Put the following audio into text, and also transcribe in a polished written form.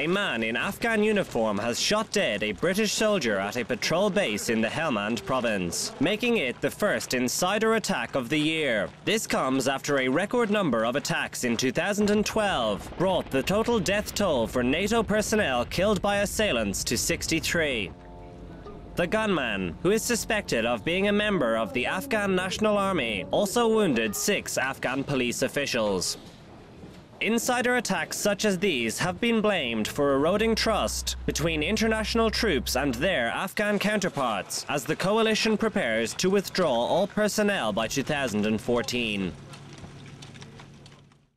A man in Afghan uniform has shot dead a British soldier at a patrol base in the Helmand province, making it the first insider attack of the year. This comes after a record number of attacks in 2012 brought the total death toll for NATO personnel killed by assailants to 63. The gunman, who is suspected of being a member of the Afghan National Army, also wounded 6 Afghan police officials. Insider attacks such as these have been blamed for eroding trust between international troops and their Afghan counterparts as the coalition prepares to withdraw all personnel by 2014.